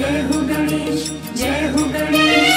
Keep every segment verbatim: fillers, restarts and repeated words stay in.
जय हो गणेश, जय हो गणेश।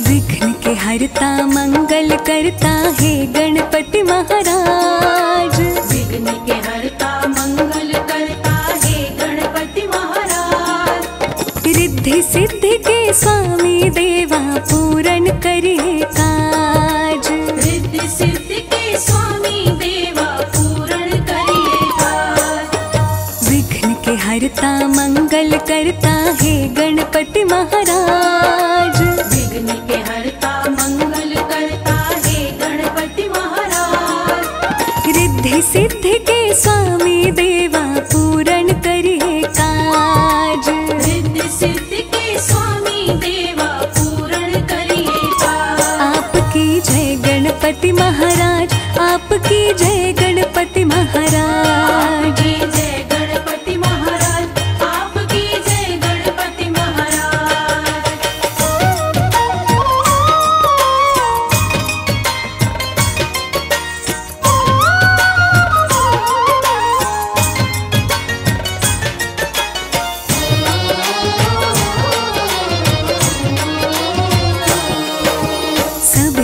विघ्न के हरता मंगल करता है गणपति महाराज। विघ्न के हरता मंगल करता है गणपति महाराज। रिद्धि सिद्धि के स्वामी देवा पूरन करे काज। रिद्धि सिद्धि के स्वामी देवा पूरन करे काज। विघ्न के हरता मंगल करता है गणपति महाराज। विघ्न के हरता मंगल करता है गणपति महाराज। रिद्धि सिद्धि के स्वामी देवा पूरन करे काज। रिद्धि सिद्धि के स्वामी देवा पूरन करे काज। आपकी जय गणपति महाराज, आपकी जय गणपति महाराज। जय गणपति महाराज, आपकी जय गणपति महाराज।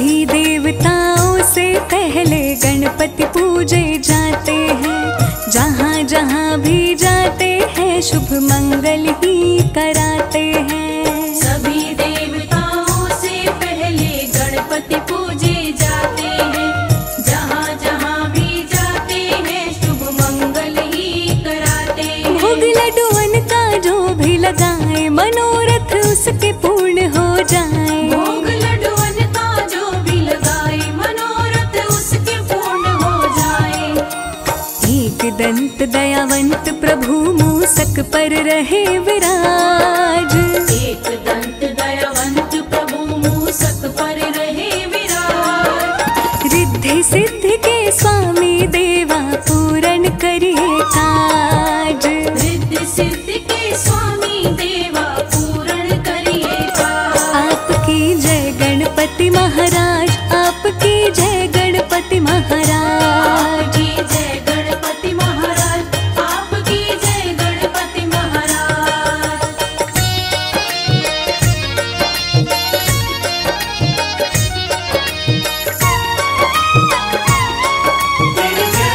सभी देवताओं से पहले गणपति पूजे जाते हैं। जहाँ जहाँ भी जाते हैं शुभ मंगल ही कराते हैं। सभी देवताओं से पहले गणपति पूजे जाते हैं। जहाँ जहाँ भी जाते हैं शुभ मंगल ही कराते हैं। भोग लड्डुअन का जो भी लगाए मनोरथ उसके पूर्ण हो जाए। भोग लड्डुअन का जो भी लगाए मनोरथ उसके पूर्ण हो जाए। एक दंत दयावंत प्रभु मूसक पर रहे विराज। एक दंत दयावंत प्रभु मूसक पर रहे विराज। रिद्धि सिद्धि के स्वामी देवा पूरन करे काज। रिद्धि सिद्धि के स्वामी देवा पूरन करे काज। आपकी जय गणपति महाराज, आपकी जय गणपति महाराज। आपकी जय गणपति महाराज,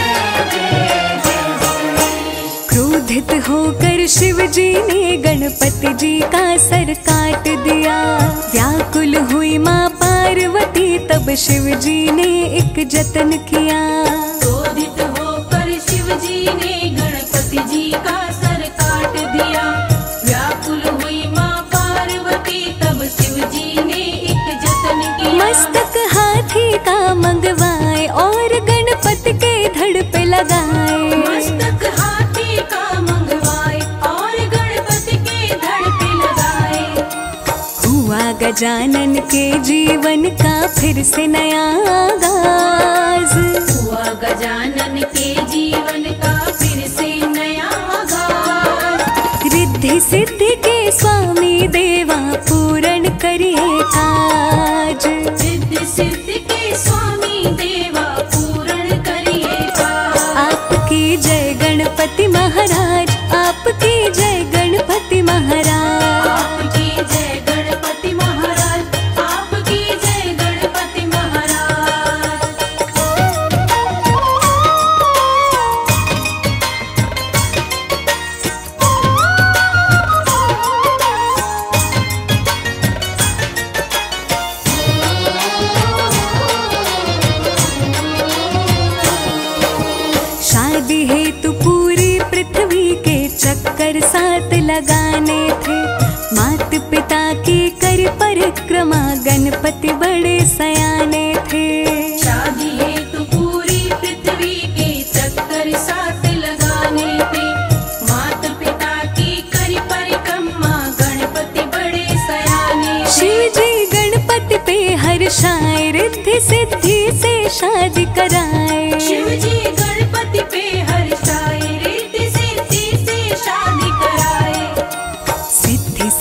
आपकी जय गणपति महाराज। क्रोधित होकर शिव जी ने गणपति जी का सर काट दिया। व्याकुल हुई माँ पार्वती तब शिव जी ने एक जतन किया। क्रोधित होकर शिव जी ने गणपति जी का सर काट दिया। व्याकुल हुई माँ पार्वती तब शिव जी ने एक जतन किया। मस्तक हाथी का मंगवाए और गणपति के धड़ पे लगाए। मस्तक हाथी का मंगवाए और गणपति के धड़ पे लगाए। हुआ गजानन के जीवन का फिर से नया आगाज। हुआ गजानन के जीवन का फिर से नया आगाज। रिद्धि सिद्धि के स्वामी देवा पूरन करे काज। सिद्धि सिद्धि के स्वामी देवा पूरन करे काज। आपकी जय गणपति महाराज, आपकी जय गणपति महाराज। आपकी जय गणपति महाराज, आपकी जय गणपति महाराज। शादी हेतु पूरी पृथ्वी के चक्कर साथ लगाने थे। मात पिता की कर परिक्रमा गणपति बड़े सयाने थे। शादी हेतु पूरी पृथ्वी के चक्कर साथ लगाने थे। मात पिता की कर परिक्रमा गणपति बड़े सयाने थे। शिव जी गणपति पे हर शाय रिद्धि सिद्धि से शादी कराए। शिव जी गणपति पे हर शाय रिद्धि सिद्धि से शादी कराए।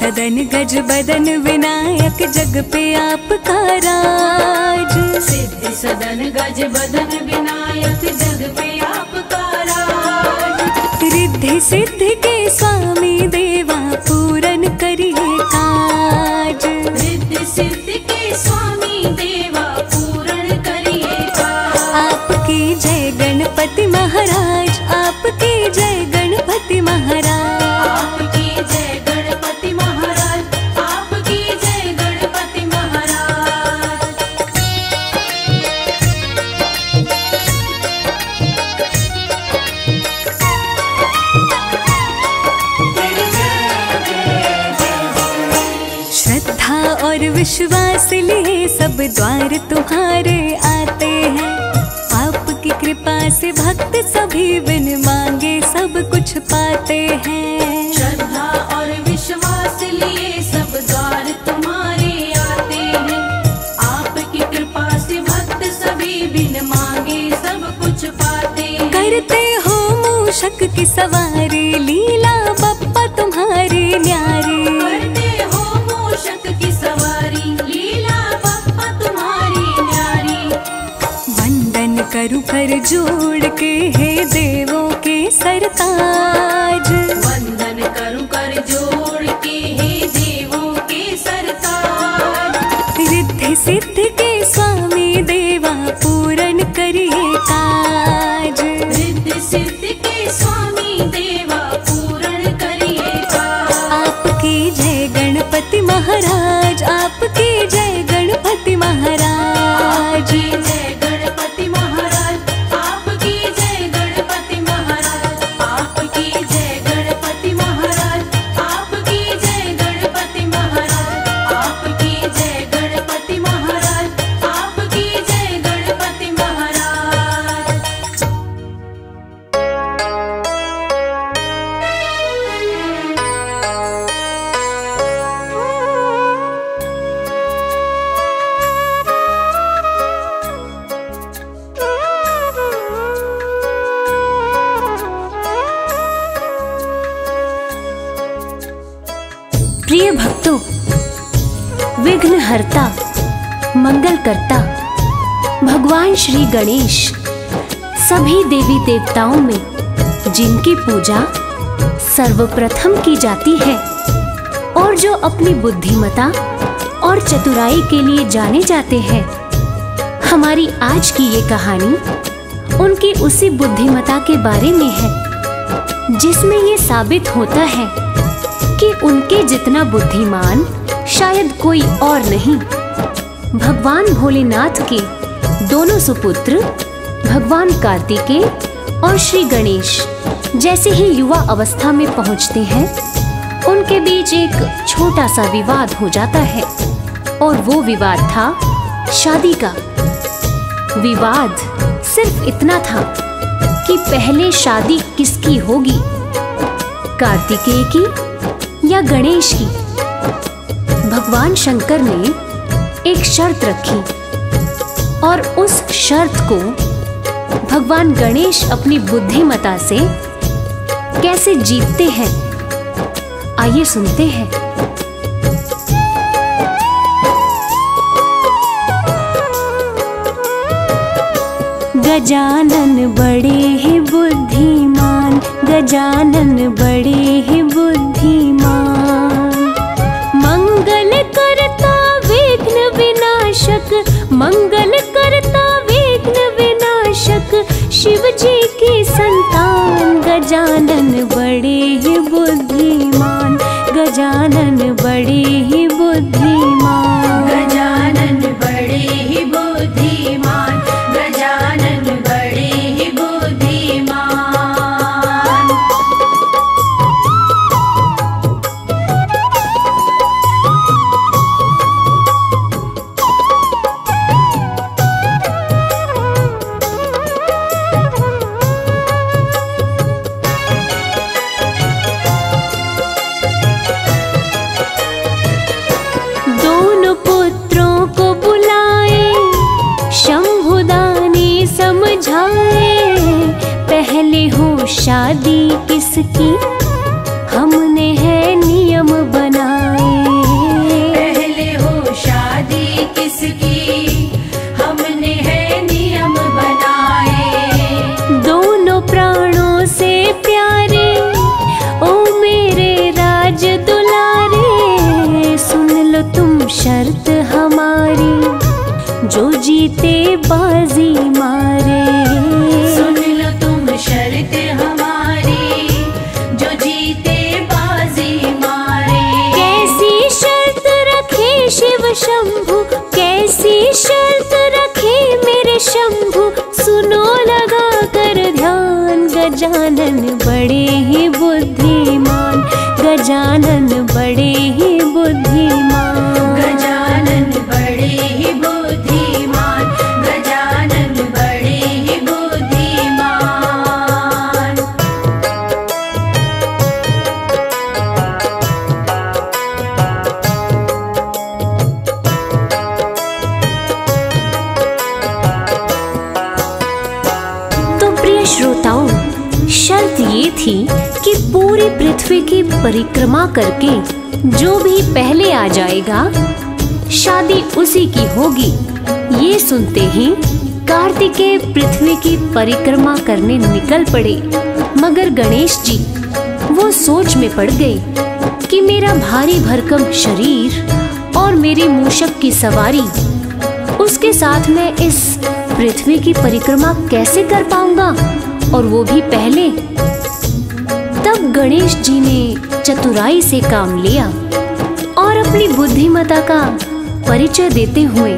सदन गज बदन विनायक जग पे आपका राज। सिद्ध सदन गज बदन विनायक जग पे आपका राज। रिद्धि सिद्ध के स्वामी देवा पूरन करिए काज। रिद्धि सिद्ध के स्वामी देवा पूरन करिए काज। आपकी जय गणपति महाराज, आपकी जय गणपति महाराज। विश्वास लिए सब द्वार तुम्हारे आते हैं, आपकी कृपा से भक्त सभी बिन मांगे सब कुछ पाते हैं। श्रद्धा और विश्वास लिए सब द्वार तुम्हारे आते हैं, आपकी कृपा से भक्त सभी बिन मांगे सब कुछ पाते हैं। करते हो मूषक की सवारी, लीला बप्पा तुम्हारी न्यारी। करु कर जोड़ के हे देवों के सरताज। वंदन करु कर जोड़ के हे देवों के सरताज। रिद्धि सिद्ध के स्वामी देवा पूरन करिए काज। रिद्धि सिद्ध के स्वामी देवा पूरन करिए काज। आपकी जय गणपति महाराज, आपकी जय गणपति महाराज। जय गणपति महाराज। प्रिय भक्तों, विघ्न हरता मंगल करता भगवान श्री गणेश सभी देवी देवताओं में जिनकी पूजा सर्वप्रथम की जाती है और जो अपनी बुद्धिमता और चतुराई के लिए जाने जाते हैं। हमारी आज की ये कहानी उनकी उसी बुद्धिमता के बारे में है जिसमें ये साबित होता है कि उनके जितना बुद्धिमान शायद कोई और नहीं। भगवान भोलेनाथ के दोनों सुपुत्र भगवान कार्तिकेय और श्री गणेश जैसे ही युवा अवस्था में पहुंचते हैं, उनके बीच एक छोटा सा विवाद हो जाता है और वो विवाद था शादी का। विवाद सिर्फ इतना था कि पहले शादी किसकी होगी, कार्तिकेय की या गणेश की। भगवान शंकर ने एक शर्त रखी और उस शर्त को भगवान गणेश अपनी बुद्धिमता से कैसे जीतते हैं, आइए सुनते हैं। गजानन बड़े ही बुद्धिमान, गजानन बड़े ही बुद्धिमान। मंगल करता विघ्न विनाशक, मंगल करता विघ्न विनाशक। शिव जी की संतान गजानन बड़े ही बुद्धिमान, गजानन बड़े ही बुद्धिमान। गजानन बड़े ही बुद्धिमान, गजानन बड़े ही बुद्धिमान। दोनों पुत्रों को बुलाए, शंभुदानी समझाए। पहले हो शादी किसकी, हमने है नियम बनाए। शर्त हमारी, जो जीते बाजी मारे। सुन लो तुम शर्त हमारी, जो जीते बाजी मारे। कैसी शर्त रखे शिव शंभु, कैसी शर्त रखे मेरे शंभु। सुनो लगा कर ध्यान, गजानन बड़े ही बुद्धिमान, गजानन बड़े ही बुद्धिमान, गजानन बड़े ही बुद्धिमान, गजानन बड़े ही बुद्धिमान। तो प्रिय श्रोताओं, शर्त ये थी कि पूरी पृथ्वी की परिक्रमा करके जो भी पहले आ जाएगा, शादी उसी की होगी। ये सुनते ही कार्तिकेय पृथ्वी की परिक्रमा करने निकल पड़े। मगर गणेश जी वो सोच में पड़ गए कि मेरा भारी भरकम शरीर और मेरी मूषक की सवारी, उसके साथ मैं इस पृथ्वी की परिक्रमा कैसे कर पाऊंगा, और वो भी पहले। तब गणेश जी ने चतुराई से काम लिया और अपनी बुद्धिमता का परिचय देते हुए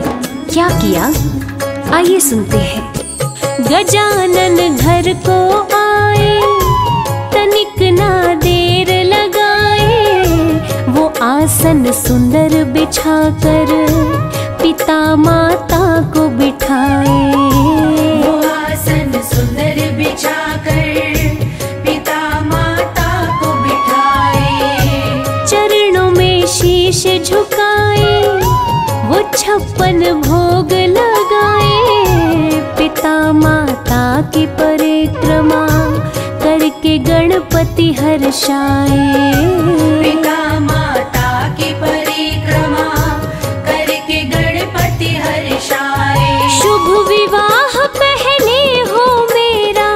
क्या किया, आइए सुनते हैं। गजानन घर को आए, तनिक ना देर लगाए। वो आसन सुंदर बिछा कर पिता माता को बिठाए, वो आसन सुंदर बिछा कर पिता माता को बिठाए। चरणों में शीश झुकाए, वो छप्पन भोग लगाए। पिता माता की परिक्रमा करके गणपति हर्षाए, पिता माता की परिक्रमा करके गणपति हर्षाए। शुभ विवाह पहले हो मेरा,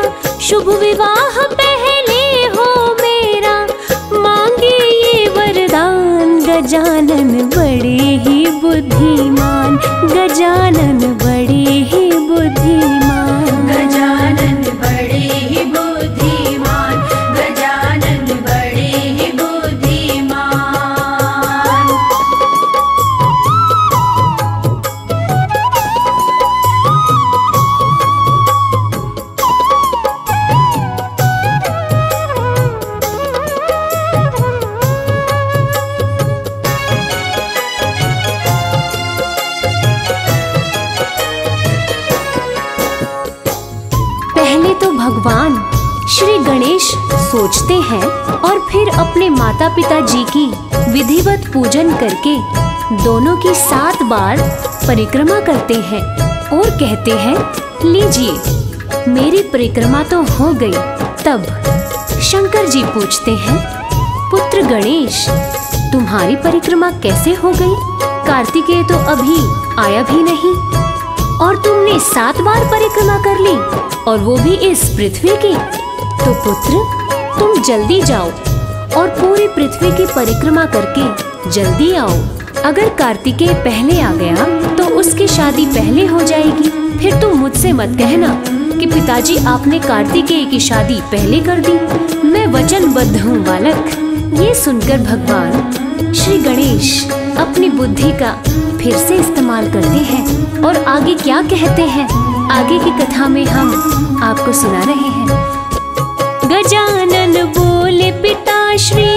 शुभ विवाह पहले हो मेरा। मांगे ये वरदान, गजानन बड़े ही बुद्धिमान, गजानन बड़े ही बुद्धिमान, गजानन बड़े ही बुद्धिमान, गजानन बड़े ही सोचते हैं। और फिर अपने माता पिता जी की विधिवत पूजन करके दोनों की सात बार परिक्रमा करते हैं और कहते हैं, लीजिए मेरी परिक्रमा तो हो गई। तब शंकर जी पूछते हैं, पुत्र गणेश, तुम्हारी परिक्रमा कैसे हो गई? कार्तिकेय तो अभी आया भी नहीं और तुमने सात बार परिक्रमा कर ली, और वो भी इस पृथ्वी की। तो पुत्र तुम जल्दी जाओ और पूरी पृथ्वी की परिक्रमा करके जल्दी आओ। अगर कार्तिकेय पहले आ गया तो उसकी शादी पहले हो जाएगी। फिर तुम मुझसे मत कहना कि पिताजी आपने कार्तिकेय की शादी पहले कर दी। मैं वचनबद्ध हूँ बालक। ये सुनकर भगवान श्री गणेश अपनी बुद्धि का फिर से इस्तेमाल करते हैं और आगे क्या कहते हैं, आगे की कथा में हम आपको सुना रहे हैं। गजानन बोले, पिताश्री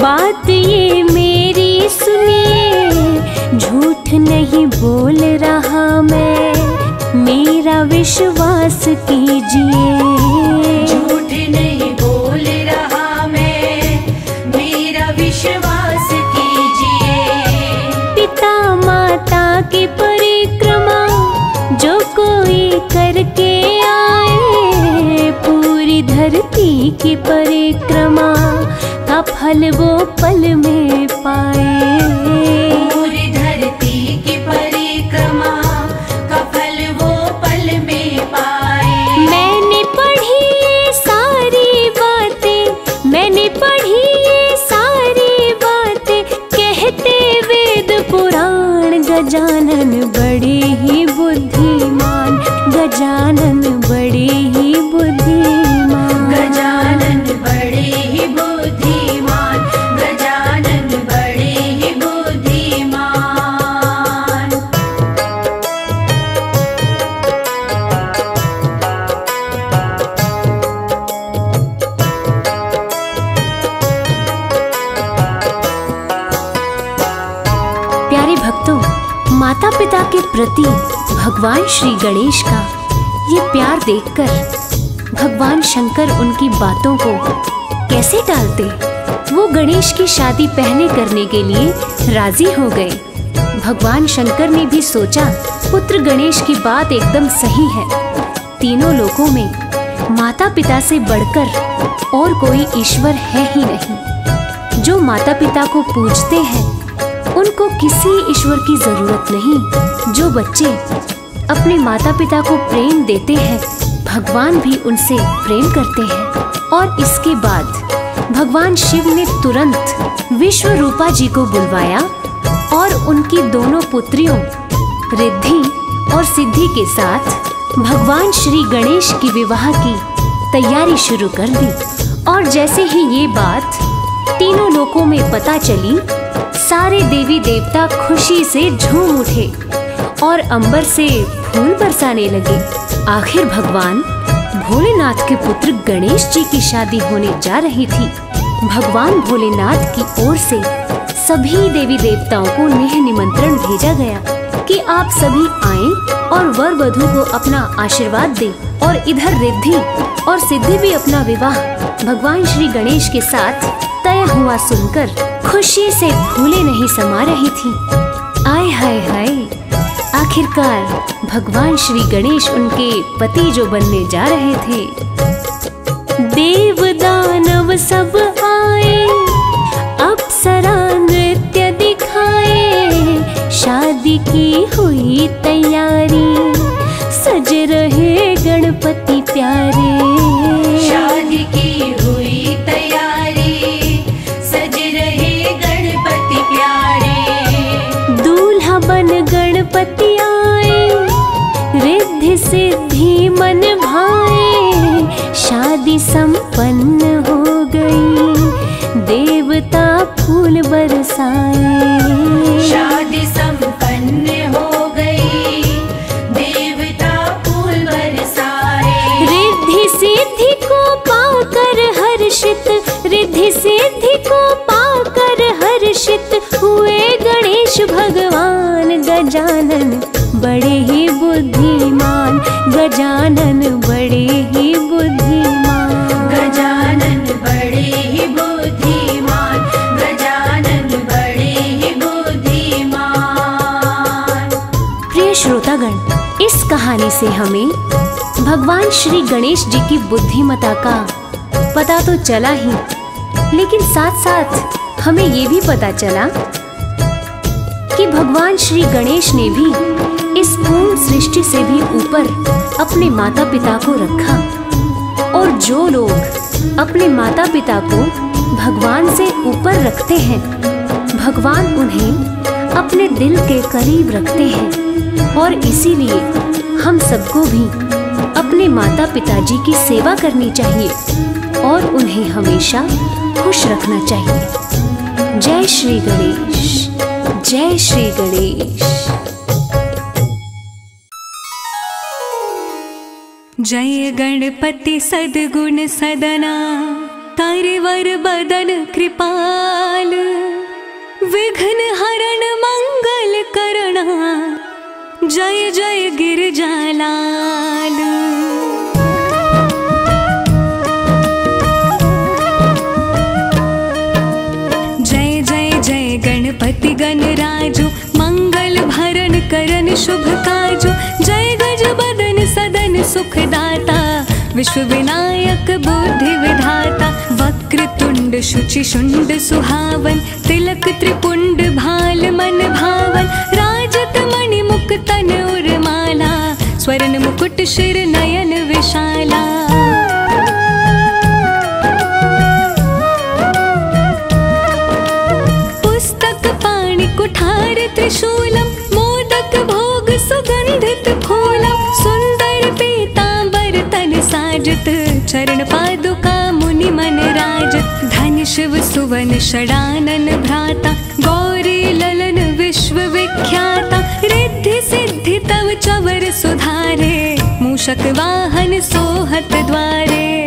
बात ये मेरी सुनिए। झूठ नहीं बोल रहा मैं, मेरा विश्वास कीजिए। झूठ नहीं बोल रहा मैं, मेरा विश्वास कीजिए। पिता माता की परिक्रमा जो कोई करके आए, धरती की परिक्रमा का फल वो पल में पाए। पूरी धरती की परिक्रमा का फल वो पल में पाए। मैंने पढ़ी ये सारी बातें, मैंने पढ़ी ये सारी बातें, कहते वेद पुराण तो माता पिता के प्रति भगवान श्री गणेश का ये प्यार देखकर भगवान शंकर उनकी बातों को कैसे टालते। वो गणेश की शादी पहले करने के लिए राजी हो गए। भगवान शंकर ने भी सोचा पुत्र गणेश की बात एकदम सही है। तीनों लोकों में माता पिता से बढ़कर और कोई ईश्वर है ही नहीं। जो माता पिता को पूजते हैं उनको किसी ईश्वर की जरूरत नहीं। जो बच्चे अपने माता पिता को प्रेम देते हैं भगवान भी उनसे प्रेम करते हैं। और इसके बाद भगवान शिव ने तुरंत विश्वरूपा जी को बुलवाया और उनकी दोनों पुत्रियों रिद्धि और सिद्धि के साथ भगवान श्री गणेश की विवाह की तैयारी शुरू कर दी। और जैसे ही ये बात तीनों लोकों में पता चली सारे देवी देवता खुशी से झूम उठे और अंबर से फूल बरसाने लगे। आखिर भगवान भोलेनाथ के पुत्र गणेश जी की शादी होने जा रही थी। भगवान भोलेनाथ की ओर से सभी देवी देवताओं को नेह निमंत्रण भेजा गया कि आप सभी आएं और वर वधू को अपना आशीर्वाद दें। और इधर रिद्धि और सिद्धि भी अपना विवाह भगवान श्री गणेश के साथ तय हुआ सुनकर खुशी से फूले नहीं समा रही थी। आय हाय हाय, आखिरकार भगवान श्री गणेश उनके पति जो बनने जा रहे थे। देव दानव सब आए, अप्सरा शादी की हुई तैयारी, सज रहे गणपति प्यारे। शादी की हुई तैयारी, सज रहे गणपति प्यारे। दूल्हा बन गणपति आए, रिद्धि सिद्धि मन भाए। शादी संपन्न हो गई, देवता फूल बरसाए। शादी संपन्न हो गई, देवता फूल बरसाए। रिद्धि सिद्धि को पाकर हर्षित, रिद्धि सिद्धि को पाकर हर्षित हुए गणेश भगवान गजानन। बड़े ही बुद्धिमान गजानन, बड़े ही बुद्धिमान गजानन, बड़े ही बुद्धिमान गजानन, बड़े ही बुद्धिमान। प्रिय श्रोतागण, इस कहानी से हमें भगवान श्री गणेश जी की बुद्धिमता का पता तो चला ही, लेकिन साथ साथ हमें ये भी पता चला कि भगवान श्री गणेश ने भी इस पूर्ण सृष्टि से भी ऊपर अपने माता पिता को रखा। और जो लोग अपने माता पिता को भगवान से ऊपर रखते हैं भगवान उन्हें अपने दिल के करीब रखते हैं। और इसीलिए हम सबको भी अपने माता पिता जी की सेवा करनी चाहिए और उन्हें हमेशा खुश रखना चाहिए। जय श्री गणेश, जय श्री गणेश। जय गणपति सद्गुण सदना, तारे वर बदन कृपाल। विघ्न हरण मंगल करणा, जय जय गिरजालाल। जय जय जय गणपति गणराजो, मंगल भरण करन शुभ काजो। जय गजबदन सदन सुखदाता, विश्व विनायक बुद्धि विधाता। वक्रतुंड शुचिशुंड सुहावन, तिलक त्रिपुंड भाल मन भावन। राजत मणि मुक्तन उर्माला, स्वर्ण मुकुट शिर नयन विशाला। पुस्तक पाणि कुठार त्रिशूलम, मोदक भोग सुगंधित फूलम। सुंदर पीतांबर तन साजत, चरण पादुका मुनि मन राजत। धन शिव सुवन षडानन भ्राता, गौरी ललन विश्व विख्याता। रिद्धि सिद्धि तव चवर सुधारे, मूषक वाहन सोहत द्वारे।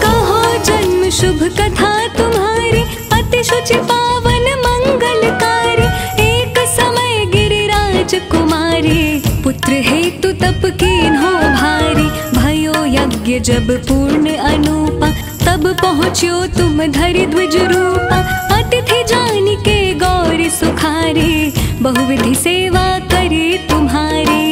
कहो जन्म शुभ कथा यज्ञ जब पूर्ण अनुपा, तब पहुँचो तुम धरि द्विज रूपा। अतिथि जान के गौर सुखारे, बहुविधि सेवा करे तुम्हारे।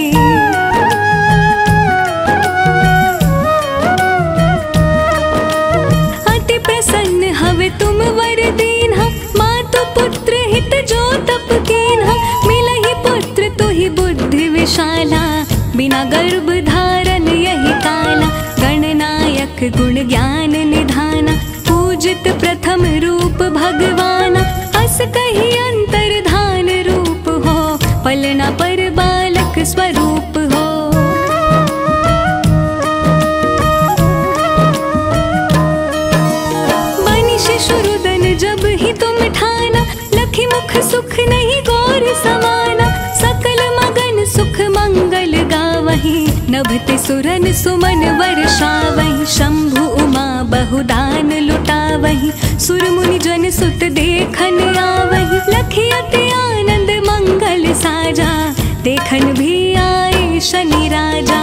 अति प्रसन्न हवे तुम वर दीन्हा, मातु पुत्र हित जो तप कीन्हा। मिलहि पुत्र तुहि बुद्धि विशाला, बिना गर्भ धारण यही काला। गणनायक गुण ज्ञान निधाना, पूजित प्रथम रूप भगवाना। अस कहीं अंतर्धान रूप हो, पलना पर बालक स्वरूप हो। बनि शिशु रुदन जब ही तुम ठाना, लखी मुख सुख नहीं गौर समाना। सकल मगन सुख मंगल गावहीं, नभते सुरन सुमन वर्षावहीं। शंभु उमा बहुदान लुटावहीं, सुर मुनि जन सुत देखन आवहीं। लखि अति आनंद मंगल साजा, देखन भी आए शनि राजा।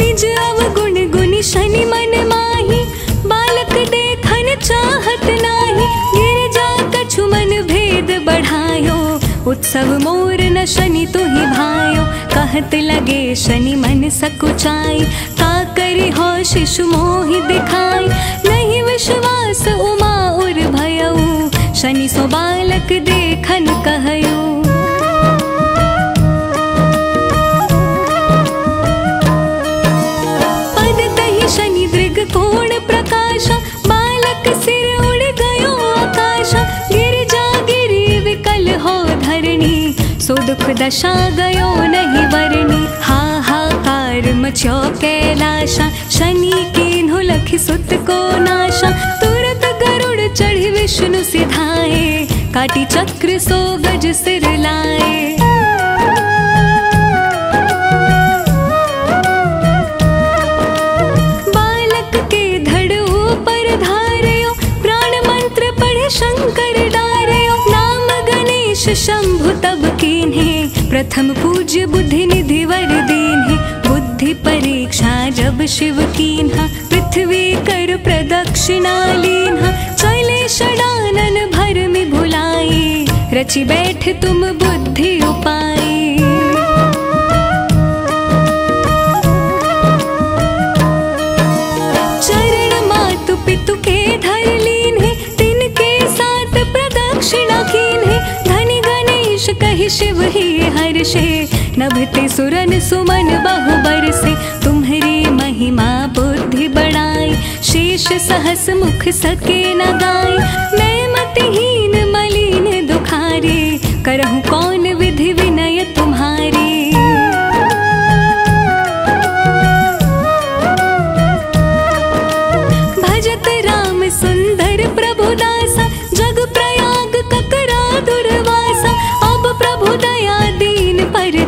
निज अवगुण गुनि शनि मन माही, बालक देखन चाहत नाही। गिरिजा कछु मन भेद बढ़ायो, उत्सव मोर न शनि तुहि भायो। कहत लगे शनि मन सकुचाई, का करि हो शिशु मोहि दिखाई। नहीं विश्वास उमा उर भयऊ, शनि सो बालक देखन कहयो। पद तहि शनि दृग कोण प्रकाशा, बालक सिर उड़ गयो आकाशा। सो दुख दशा गयो नहीं वरनी, हाहाकार मच्यो कैलाशा। शनि कीन्हु लखि सुत को नाशा, तुरत गरुड़ चढ़ि विष्णु सिधाए। काटी चक्र सो गज सिर लाए, बालक के धड़ ऊपर धारयो। प्राण मंत्र पढ़े शंकर डारयो, नाम गणेश शंभु तब कीन्हे। प्रथम पूज्य बुद्धि निधि वर दीन्हे, बुद्धि परीक्षा जब शिव कीन्हा। पृथ्वी कर प्रदक्षिणा लीन्हा, चले षडानन भर में भुलाए। रचि बैठ तुम बुद्धि उपाय, चरण मातु पितु के धर लीन्हे। तिनके साथ प्रदक्षिणा कीन्हे, धनि कहि शिव ही हर्षे। नभते सुरन सुमन बहु बरसे, तुम्हारी महिमा बुद्धि बढ़ाई। शेष सहस मुख सके न गाई, मैं मतहीन मलिन दुखारे। करहूँ कौन विधि विनय तुम्हारे, भजत राम सुंदर प्रभु दासा। जग प्रयाग ककरा दुर्वासा,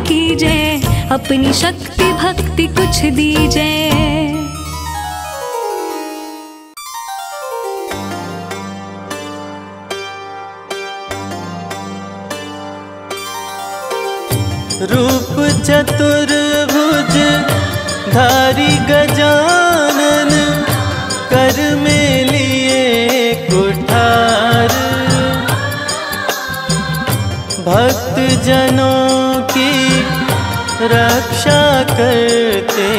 की जय अपनी शक्ति भक्ति कुछ दी जय। रूप चतुर्भुज धारी गजानन, कर में लिए कुठार। भक्त जनों रक्षा करते,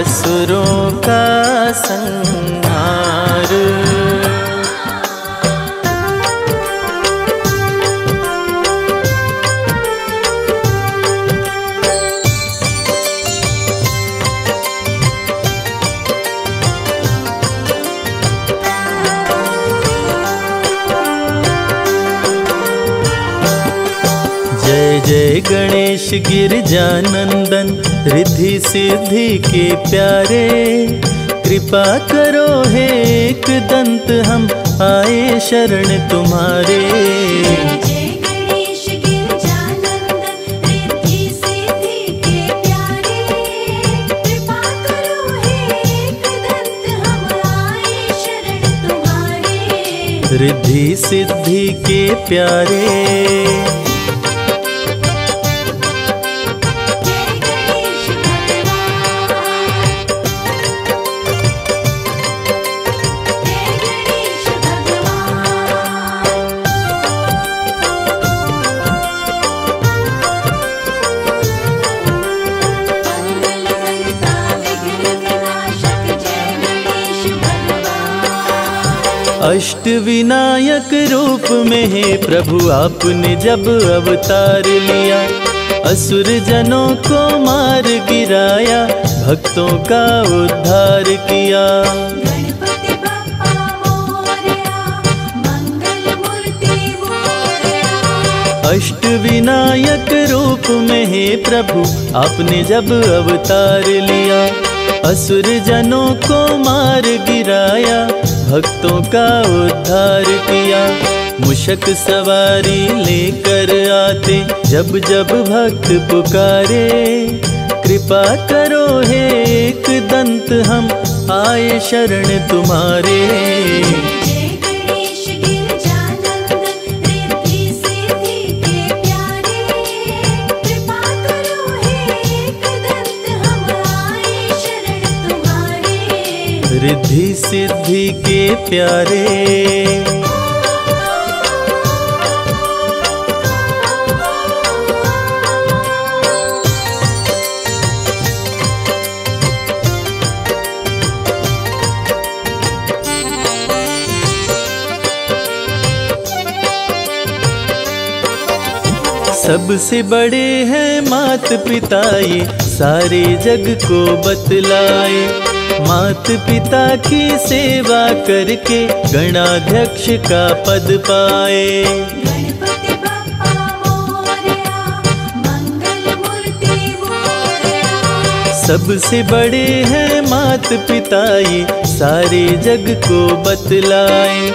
असुरों का संहार। जय गणेश गिरिजानंदन, रिद्धि सिद्धि के प्यारे। कृपा करो हे एक दंत, हम आए शरण तुम्हारे। जय गणेश गिरिजानंदन, रिद्धि सिद्धि के प्यारे। कृपा करो हे एक दंत, हम आए शरण तुम्हारे। रिद्धि सिद्धि के प्यारे। अष्ट विनायक रूप में हे प्रभु आपने जब अवतार लिया, असुर जनों को मार गिराया, भक्तों का उद्धार किया। गणपति बप्पा मोरया, मंगल मूर्ति मोरया। अष्ट विनायक रूप में हे प्रभु आपने जब अवतार लिया, असुर जनों को मार गिराया, भक्तों का उद्धार किया। मुशक सवारी लेकर आते, जब जब भक्त पुकारे, कृपा करो हे एक दंत हम आए शरण तुम्हारे। रिद्धि सिद्धि के प्यारे, सबसे बड़े हैं मात पिता ये सारे जग को बतलाए। मात पिता की सेवा करके गणाध्यक्ष का पद पाए। गणपति बप्पा मोरया, मंगल मूर्ति मोरया। सबसे बड़े हैं मात पिता ये सारे जग को बतलाए।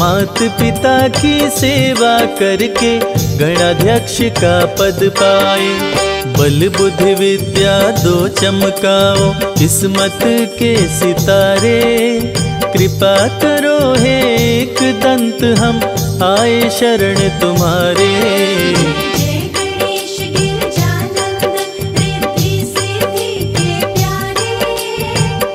मात पिता की सेवा करके गणाध्यक्ष का पद पाए। बल बुद्धि विद्या दो चमकाओ किस्मत के सितारे, कृपा करो हे एक दंत हम आए शरण तुम्हारे। गणेश रिद्धि सिद्धि के प्यारे,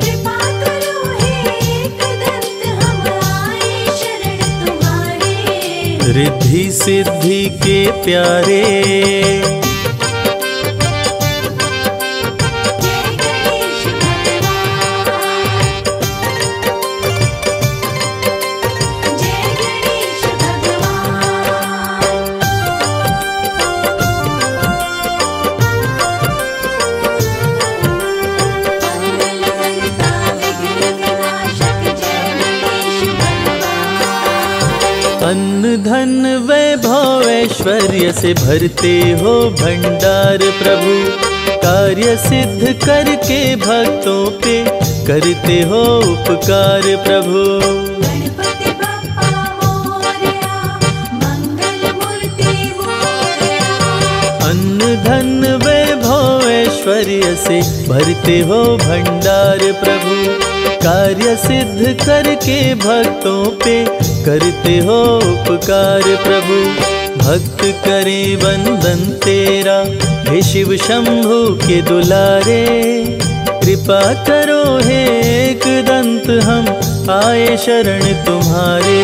कृपा करो हे एक दंत हम आए शरण तुम्हारे। रिद्धि सिद्धि के प्यारे, अन्न धन वैभव ऐश्वर्य से भरते हो भंडार प्रभु। कार्य सिद्ध करके भक्तों पे करते हो उपकार प्रभु। गणपति बप्पा मोरया, मंगल मूर्ति मोरया। अन्न धन वैभव ऐश्वर्य से भरते हो भंडार प्रभु। कार्य सिद्ध करके भक्तों पे करते हो उपकार प्रभु। भक्त करे वंदन तेरा हे शिव शंभु के दुलारे, कृपा करो हे एक दंत हम आए शरण तुम्हारे।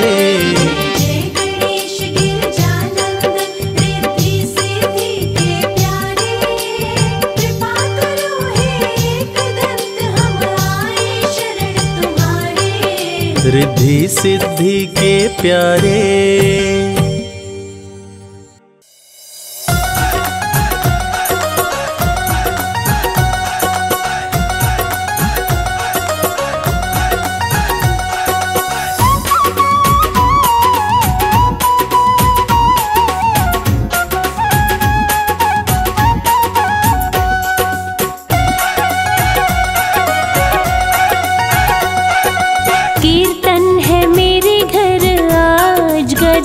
रिद्धि सिद्धि के प्यारे।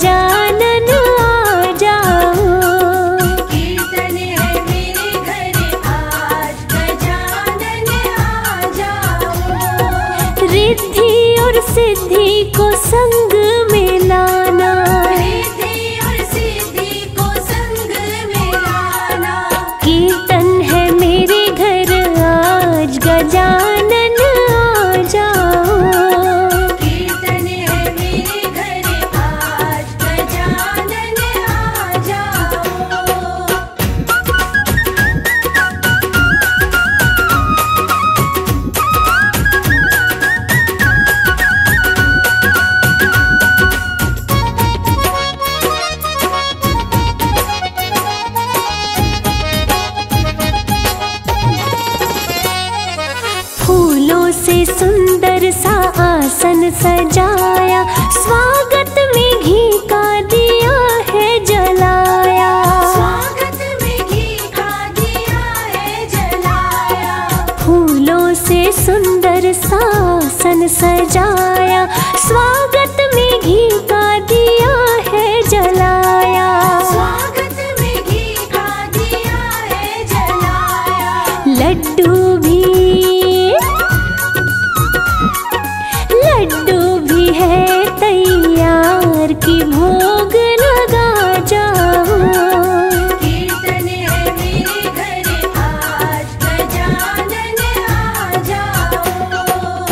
जा सुंदर सा आसन सजाया, स्वागत में घी का दिया है जलाया। स्वागत में घी का दिया है जलाया, फूलों से सुंदर सा आसन सजाया, स्वागत में घी का दिया है जलाया। स्वागत में घी का दिया है जलाया, लड्डू भी लड्डू भी है तैयार की भोग लगा जाओ। कीर्तन है मेरे घर आज, गजानन आ जाओ।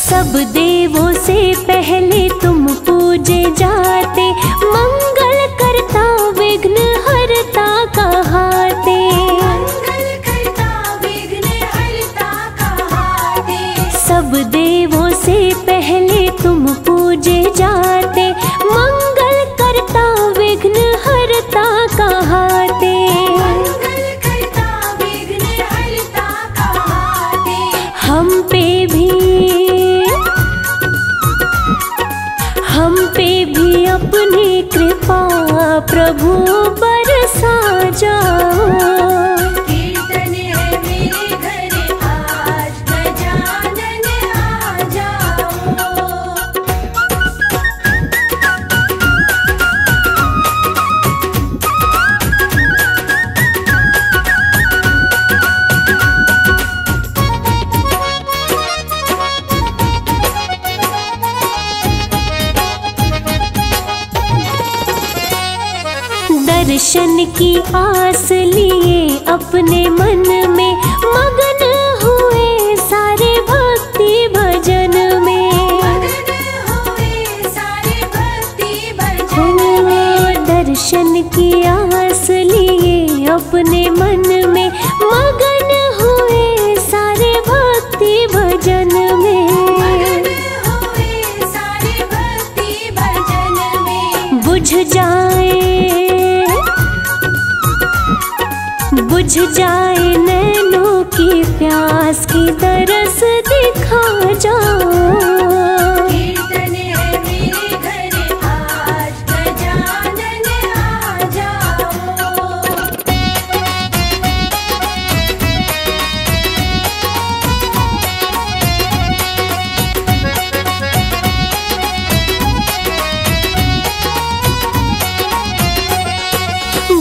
सब देवों से पहले तुम पूजे जाते, मंगल करता विघ्न हरता कहते। मंगल करता विघ्न हरता कहते, सब देवों से पहले तुम पूजे जाते, मंगल करता विघ्न हरता कहते। मंगल करता विघ्न हरता कहते, हम पे भी हम पे भी अपनी कृपा प्रभु बरसा जाओ। कीर्तन है मेरे घर आज, गजानन आ जाओ। दर्शन की आस लिए अपने मन में, मगन हुए सारे भक्ति भजन में। मगन हुए सारे भक्ति भजन में, दर्शन की आस लिए अपने मन में, मगन हुए सारे भक्ति भजन में। मगन हुए सारे भक्ति भजन में, बुझ जाए बुझ जाए नैनों की प्यास की तरस दिखा जाओ। कीर्तन है मेरे घर आज, गजानन आ जाओ।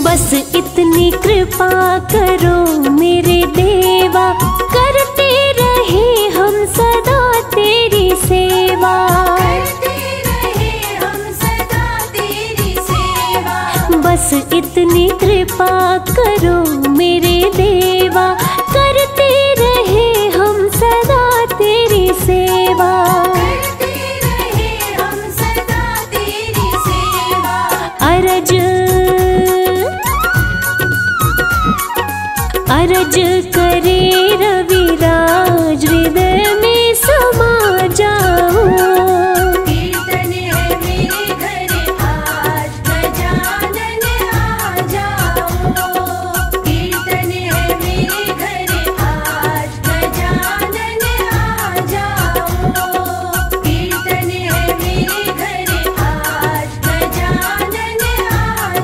बस इतनी कृपा करो मेरे देवा, करते रहे हम सदा तेरी सेवा। करते रहे हम सदा तेरी सेवा, बस इतनी कृपा करो मेरे देवा, करते रहे हम सदा तेरी सेवा। करते रहे हम सदा तेरी सेवा, अरज अरज करे रविराज हृदय में समा जाओ। कीर्तन है मेरे घर आज, गजानन आ जाओ। कीर्तन है मेरे घर आज, गजानन आ जाओ। कीर्तन है मेरे घर आज, गजानन आ जाओ।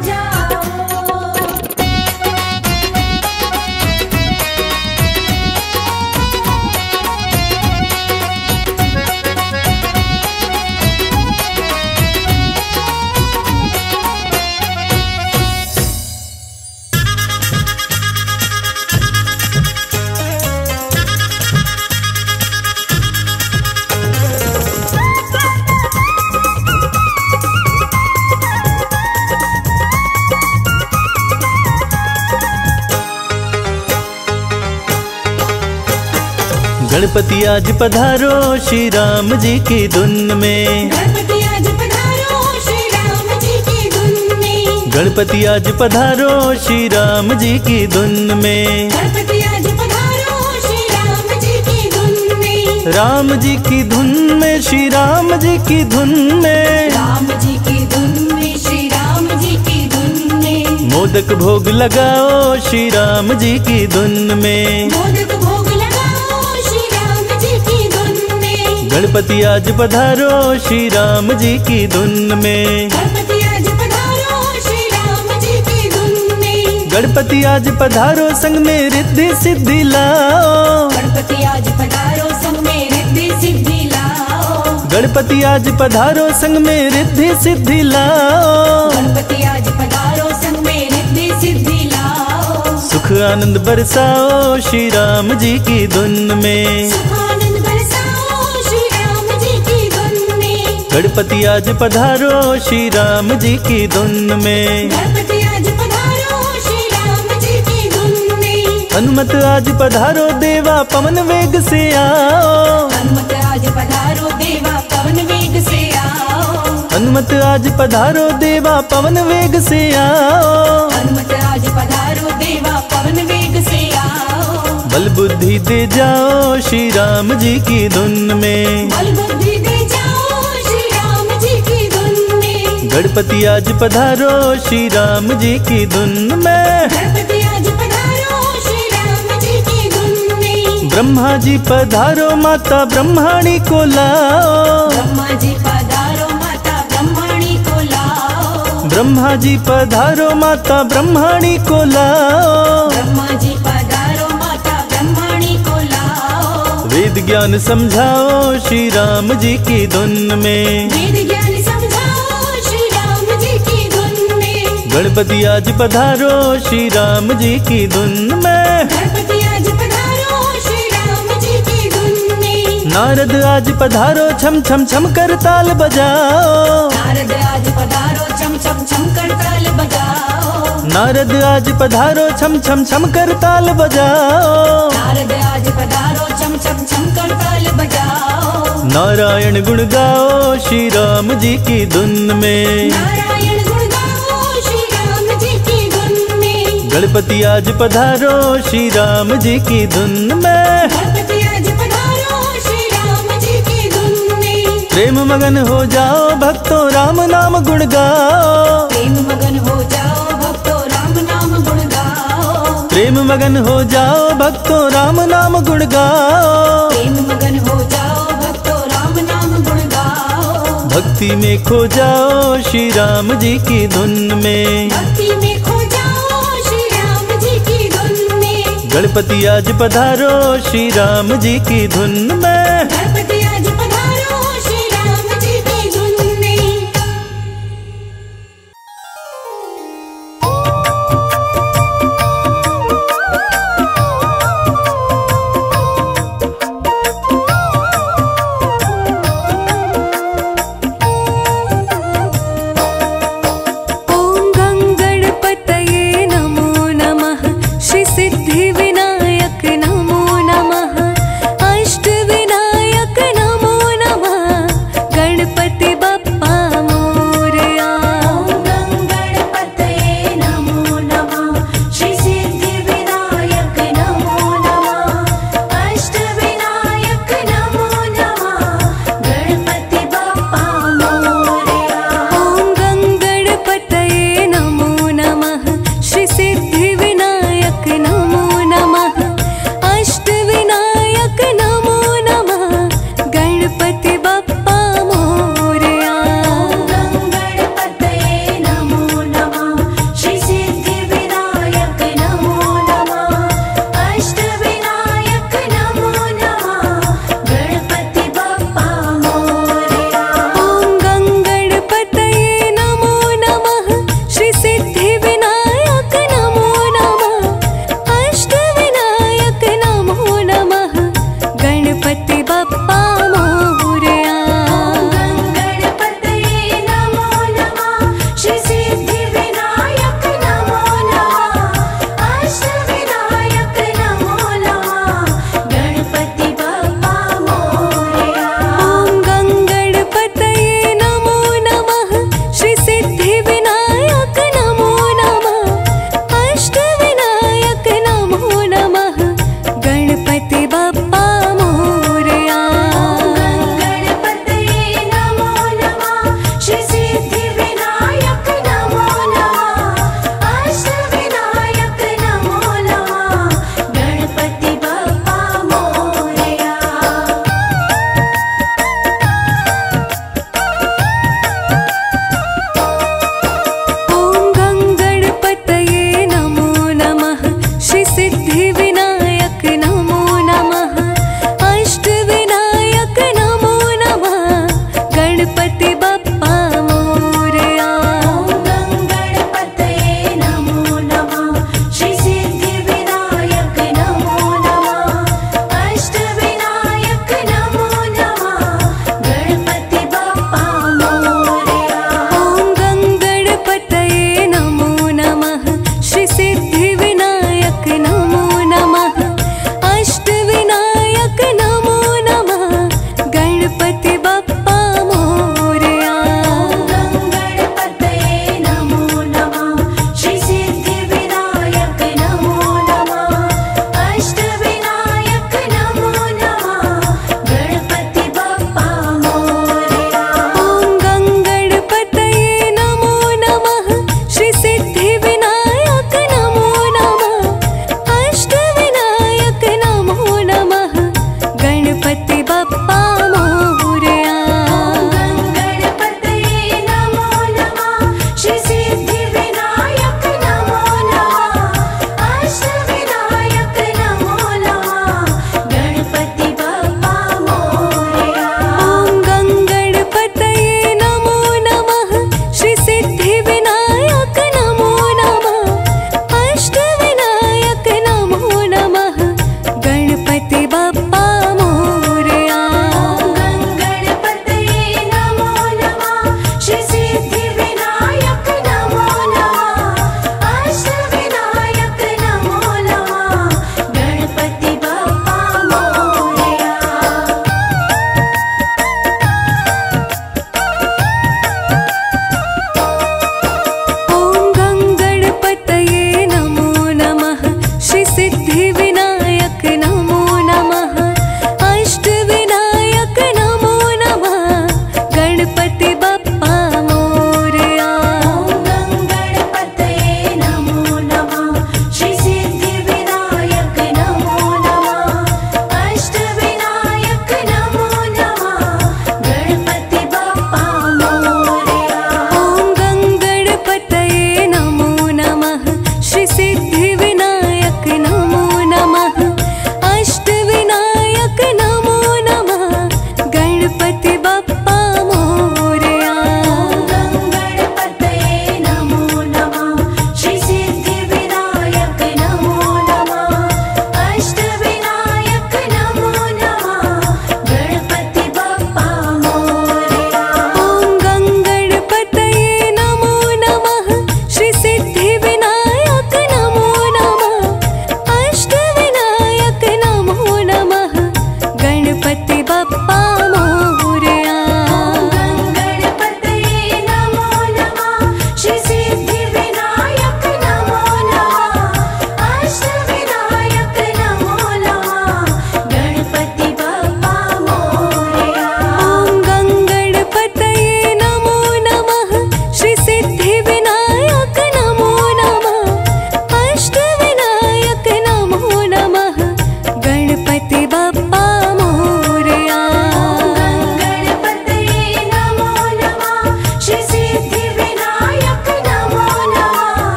गणपति आज पधारो श्री राम जी की धुन में। गणपति आज पधारो श्री राम जी की धुन में। गणपति आज पधारो श्री राम जी की धुन में। गणपति आज पधारो श्री राम जी की धुन में। राम जी की धुन में, श्री राम जी की धुन में, राम जी की धुन में, श्री राम जी की धुन में, मोदक भोग लगाओ श्री राम जी की धुन में, मोदक भोग लगाओ श्री राम जी की धुन में, गणपति आज पधारो श्री राम जी की धुन में, गणपति आज पधारो श्री राम जी की धुन में, गणपति आज पधारो संग में रिद्धि सिद्धि लाओ, गणपति आज पधारो संग में रिद्धि सिद्धि लाओ, गणपति आज पधारो संग में रिद्धि सिद्धि लाओ, गणपति आज पधारो संग में रिद्धि सिद्धि लाओ, सुख आनंद बरसाओ श्री राम जी की धुन में, सुख आनंद बरसाओ श्री राम जी की धुन में, गणपति आज पधारो श्री राम जी की धुन में, हनुमत आज पधारो देवा पवन वेग से आओ, हनुमत आज पधारो देवा पवन वेग से आओ, हनुमत आज पधारो देवा पवन वेग से आओ, हनुमत आज पधारो देवा पवन वेग से आओ, बल बुद्धि दे जाओ श्री राम जी की धुन में, बल बुद्धि दे जाओ श्री राम जी की धुन में, गणपति आज पधारो श्री राम जी की धुन में, ब्रह्मा जी पधारो माता ब्रह्माणी को लाओ, ब्रह्मा जी पधारो माता ब्रह्माणी को लाओ, ब्रह्मा जी पधारो माता ब्रह्माणी को लाओ, ब्रह्मा जी पधारो माता ब्रह्माणी को लाओ, वेद ज्ञान समझाओ श्री राम जी की धुन में, वेद ज्ञान समझाओ श्री राम जी की धुन में, गणपति आज पधारो श्री राम जी की धुन में, नारद आज पधारो छम छम छम कर ताल बजाओ, नारद आज पधारो छम छम छम कर ताल बजाओ, नारद आज पधारो छम छम छम कर ताल बजाओ, नारद आज पधारो छम छम छम कर ताल बजाओ, नारायण गुण गाओ श्री राम जी की धुन में, नारायण गुण गाओ श्री राम जी की धुन में, गणपति आज पधारो श्री राम जी की धुन में, प्रेम मगन हो जाओ भक्तों राम नाम गुण गाओ, प्रेम मगन हो जाओ भक्तों राम नाम गुण गाओ, प्रेम मगन हो जाओ भक्तों राम नाम गुण गाओ, प्रेम मगन हो जाओ भक्तों राम नाम गुण गाओ, भक्ति में खो जाओ श्री राम जी की धुन में, भक्ति में खो जाओ श्री राम जी की धुन में, गणपति आज पधारो श्री राम जी की धुन में। सिद्धि विनायक नमो नमः, अष्ट विनायक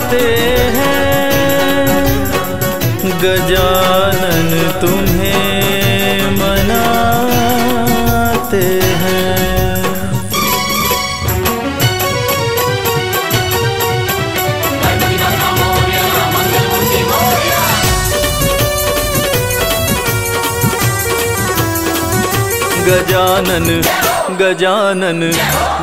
गाते हैं, गजानन तुम्हें मनाते हैं। गजानन गजानन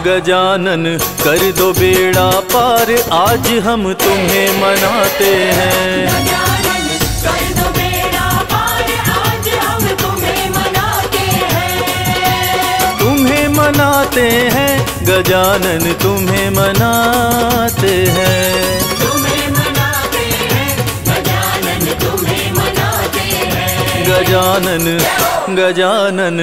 गजानन कर दो बेड़ा पार, आज हम तुम्हें मनाते हैं। कर दो बेड़ा पार, आज हम तुम्हें मनाते हैं। तुम्हें मनाते हैं गजानन, तुम्हें मनाते हैं। गजानन गजानन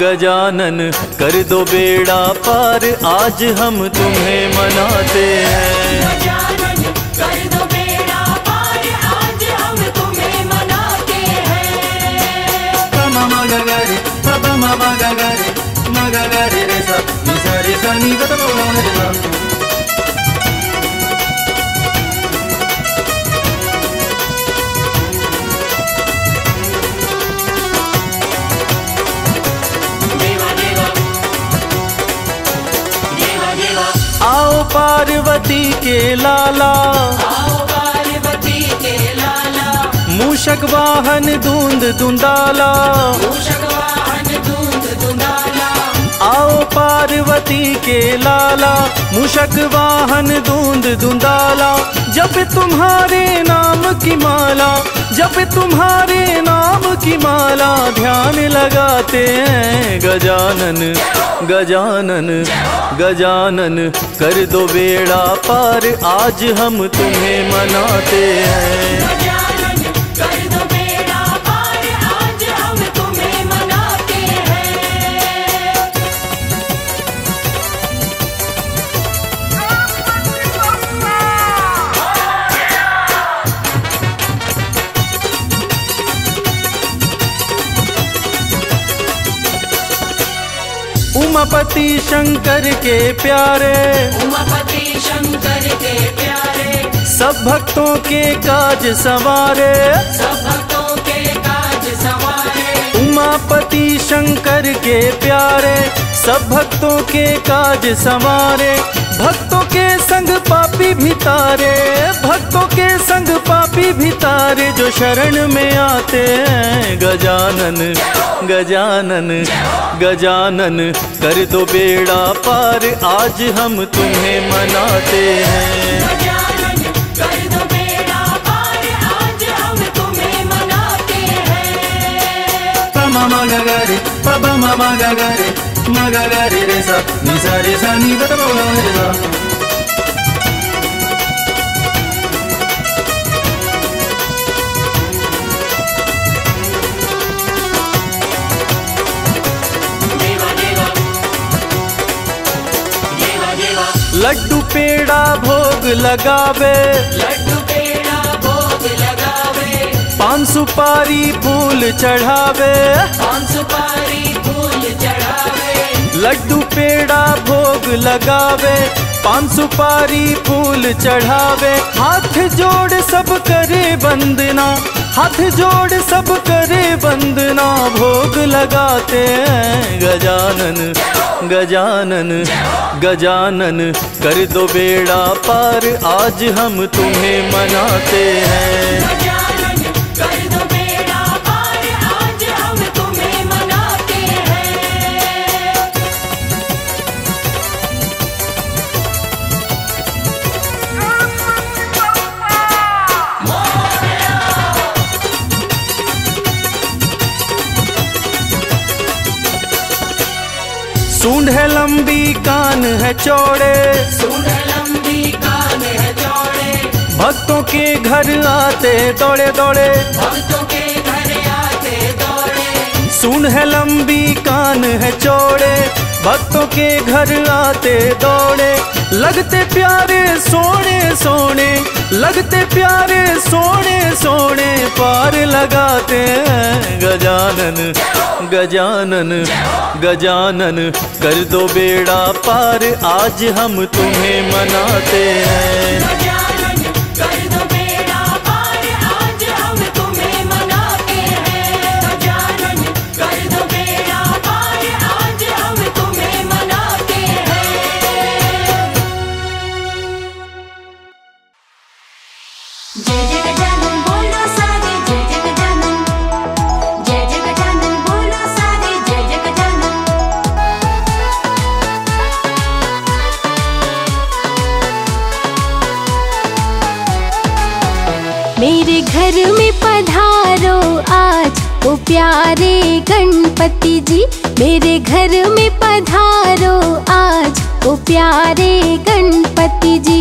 गजानन कर दो बेड़ा पार, आज हम तुम्हें मनाते हैं। गजानन कर दो बेड़ा पार, आज हम तुम्हें मनाते हैं। पम मग गरे पम मग गरे मग गरे रे सा नि सा रे सा नि ग त म रे सा। पार्वती के लाला, आओ पार्वती के लाला, मूषक वाहन धुंध धुंधाला, मूषक वाहन धुंध धुंधाला। आओ पार्वती के लाला, मूषक वाहन धुंध धुंधाला। जब तुम्हारे नाम की माला, जब तुम्हारे नाम की माला ध्यान लगाते हैं। गजानन गजानन गजानन कर दो बेड़ा पार, आज हम तुम्हें मनाते हैं। गजानन कर दो बेड़ा पार, आज हम तुम्हें मनाते हैं। उमापति शंकर के प्यारे, उमापति शंकर के प्यारे, सब भक्तों के काज सवारे, सब भक्तों के काज सवारे। उमापति शंकर के प्यारे, सब भक्तों के काज सवारे। भक्तों के संग पापी भी तारे, भक्तों के संग पापी भी तारे जो शरण में आते हैं। गजानन गजानन गजानन कर दो बेड़ा पार, आज हम तुम्हें मनाते हैं। गगरे पब मम गगरे मग गरे रे सा नि सा रे सा नि ग त म रे सा। लड्डू पेड़ा भोग लगावे, लड्डू पेड़ा भोग लगावे, पान सुपारी फूल चढ़ावे, पान सुपारी फूल चढ़ावे। लड्डू पेड़ा भोग लगावे, पान सुपारी फूल चढ़ावे। हाथ जोड़ सब करे वंदना, हाथ जोड़ सब करे वंदना, भोग लगाते हैं। गजानन गजानन गजानन कर दो बेड़ा पार, आज हम तुम्हें मनाते हैं। गजानन कर दो बेड़ा पार, आज हम तुम्हें मनाते हैं। सूंड है लंबी कान है चौड़े, सूंड है लंबी कान है चौड़े, भक्तों के घर आते दौड़े दौड़े, भक्तों के घर आते दौड़े। सूंड है लंबी कान है चौड़े, भक्तों के घर आते दौड़े। लगते प्यारे सोने सोने, लगते प्यारे सोने सोने, पार लगाते हैं। गजानन गजानन गजानन कर दो बेड़ा पार, आज हम तुम्हें मनाते हैं। मेरे घर में पधारो आज ओ प्यारे गणपति जी, मेरे घर में पधारो आज ओ प्यारे गणपति जी।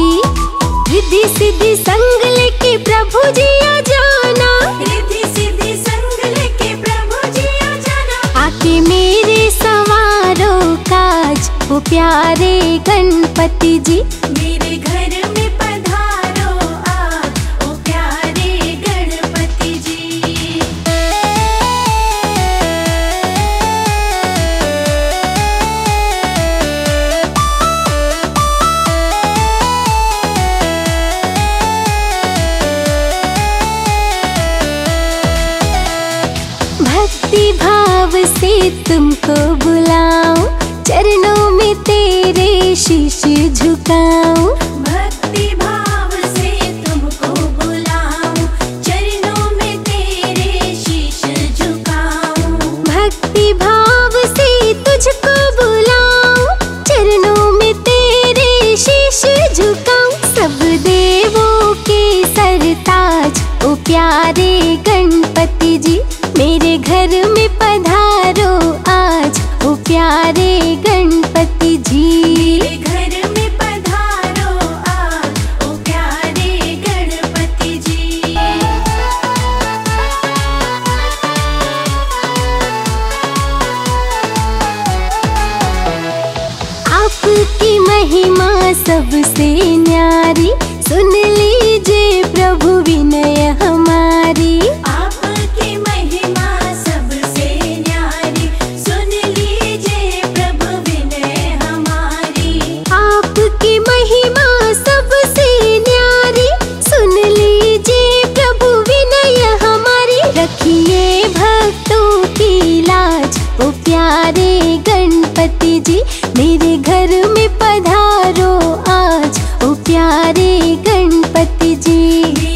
रिद्धि सिद्धि संग लेके प्रभु जी आ जाना, रिद्धि सिद्धि संग लेके प्रभु जी आ जाना, आके मेरे सवारो काज ओ प्यारे गणपति जी, मेरे घर में पधारो आप ओ प्यारे गणपति जी। भक्ति भाव से तुमको बुलाऊं, चरणों में तेरे शीश झुकाऊं, भक्ति भाव से तुमको बुलाऊं, चरणों में तेरे शीश झुकाऊं, भक्ति भाव से तुझको बुलाऊं, चरणों में तेरे शीश झुकाऊं, सब देवों के सरताज ओ प्यारे गणपति जी, मेरे घर में पधारो आज ओ प्यारे गणपति जी, मेरे घर में पधारो आज ओ प्यारे गणपति जी। आपकी महिमा सबसे न्यारी, सुन लीजिए प्रभु विनय हमारी, रखिए भक्तों की लाज ओ प्यारे गणपति जी, मेरे घर में पधारो आज ओ प्यारे गणपति जी,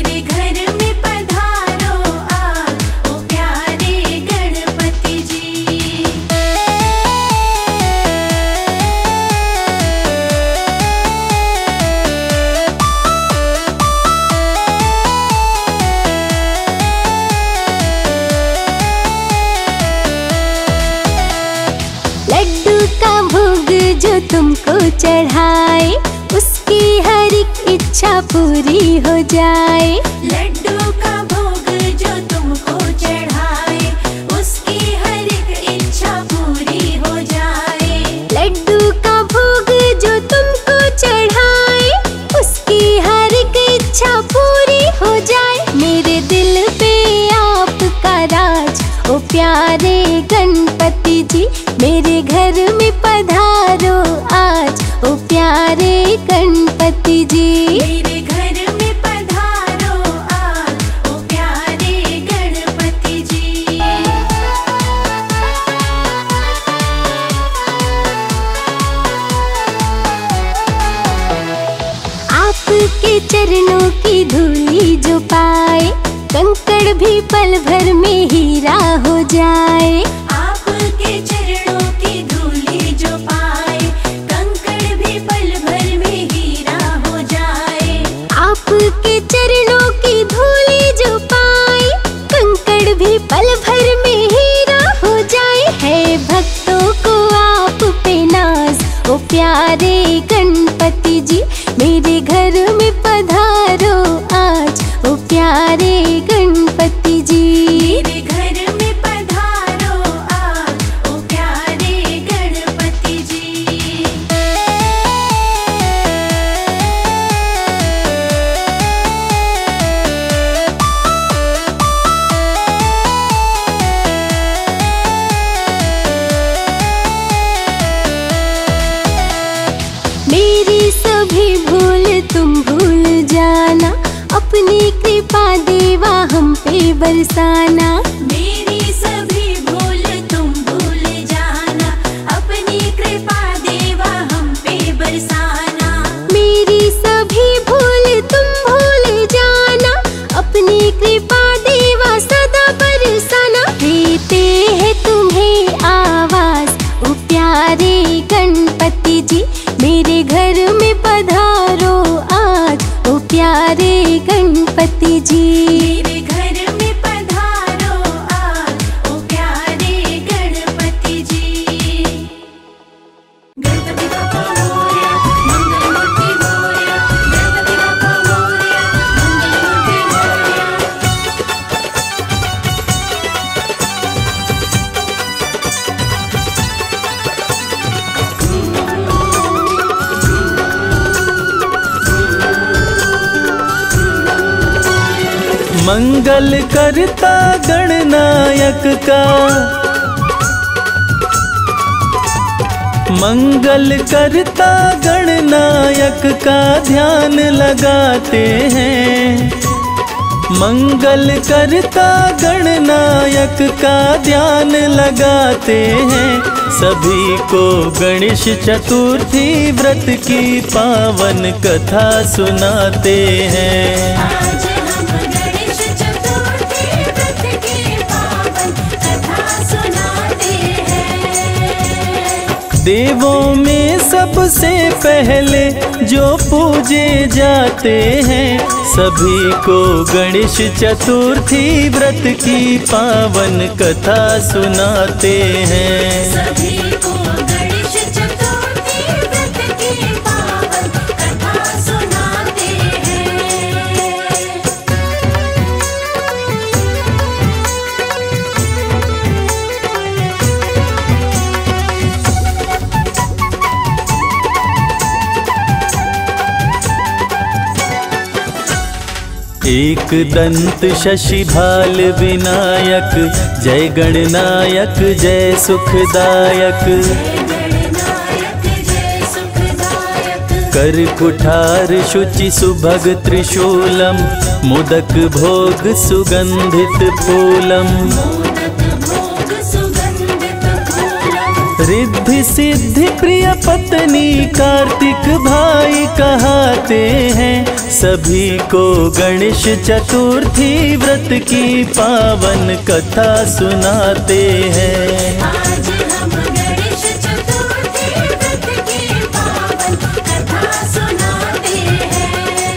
मेरे घर में पधारो आज ओ प्यारे गणपति जी। जो तुमको चढ़ाए उसकी हर एक इच्छा पूरी हो जाए, लड्डू का भोग जो तुमको चढ़ाए उसकी हर एक इच्छा पूरी हो जाए, लड्डू का भोग जो तुमको चढ़ाए उसकी हर एक इच्छा पूरी हो जाए, मेरे दिल पे आपका राज ओ प्यारे गणपति जी, मेरे घर में पधारो आज ओ प्यारे गणपति जी, मेरे घर में पधारो आज ओ प्यारे गणपति जी। आपके चरणों की धूली जो पाए, कंकड़ भी पल भर में हीरा हो जाए, आपके चरणों की धूली जो पाए, कंकड़ भी पल भर में हीरा हो जाए, आपके चरणों की धूली जो पाए, कंकड़ भी पल भर में हीरा हो जाए, है भक्तों को आप पे नाज ओ प्यारे गणपति जी, मेरे घर में पधारो आज ओ प्यारे गणपति जी। अपनी कृपा देवा हम पे बरसाना, मेरी सभी भूल तुम भूल जाना, अपनी कृपा देवा हम पे बरसाना, मेरी सभी भूल तुम भूल जाना, अपनी कृपा देवा सदा बरसाना, देते हैं तुम्हें आवाज ओ प्यारे गणपति जी, मेरे घर में पधारो आज ओ प्यारे गणपति जी। मंगल करता गणनायक का, मंगल करता गणनायक का ध्यान लगाते हैं, मंगल करता गणनायक का ध्यान लगाते हैं। सभी को गणेश चतुर्थी व्रत की पावन कथा सुनाते हैं। देवों में सबसे पहले जो पूजे जाते हैं, सभी को गणेश चतुर्थी व्रत की पावन कथा सुनाते हैं। सभी को गणेश चतुर्थी व्रत की पावन कथा सुनाते हैं। एक दंत शशिभाल विनायक, जय गणनायक जय सुखदायक, कर कुठार शुचि सुभग त्रिशूलम, मुदक भोग सुगंधित फूलम, रिद्धि सिद्धि प्रिय पत्नी कार्तिक भाई कहते हैं। सभी को गणेश चतुर्थी व्रत की पावन कथा सुनाते हैं। आज हम गणेश चतुर्थी व्रत की पावन कथा सुनाते हैं।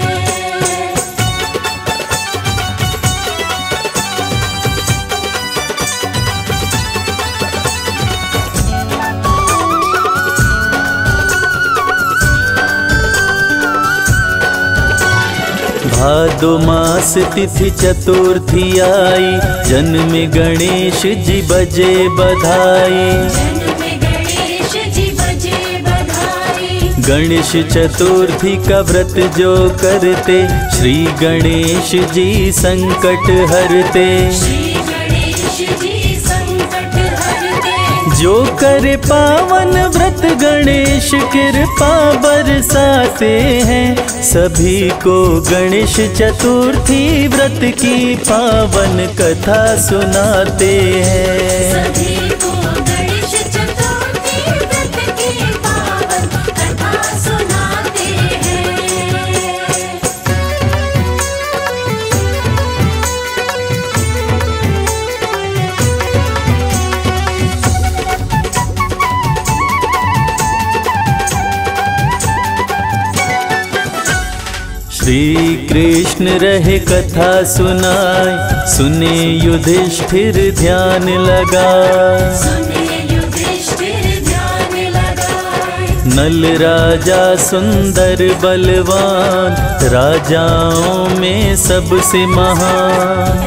भादो मास तिथि चतुर्थी आई, जन्म गणेश जी बजे बधाई, गणेश चतुर्थी का व्रत जो करते, श्री गणेश जी संकट हरते, जो करे पावन व्रत गणेश कृपा बरसाते हैं। सभी को गणेश चतुर्थी व्रत की पावन कथा सुनाते हैं। श्री कृष्ण रहे कथा सुनाए, सुने युधिष्ठिर ध्यान लगाए, नल राजा सुंदर बलवान, राजाओं में सबसे महान,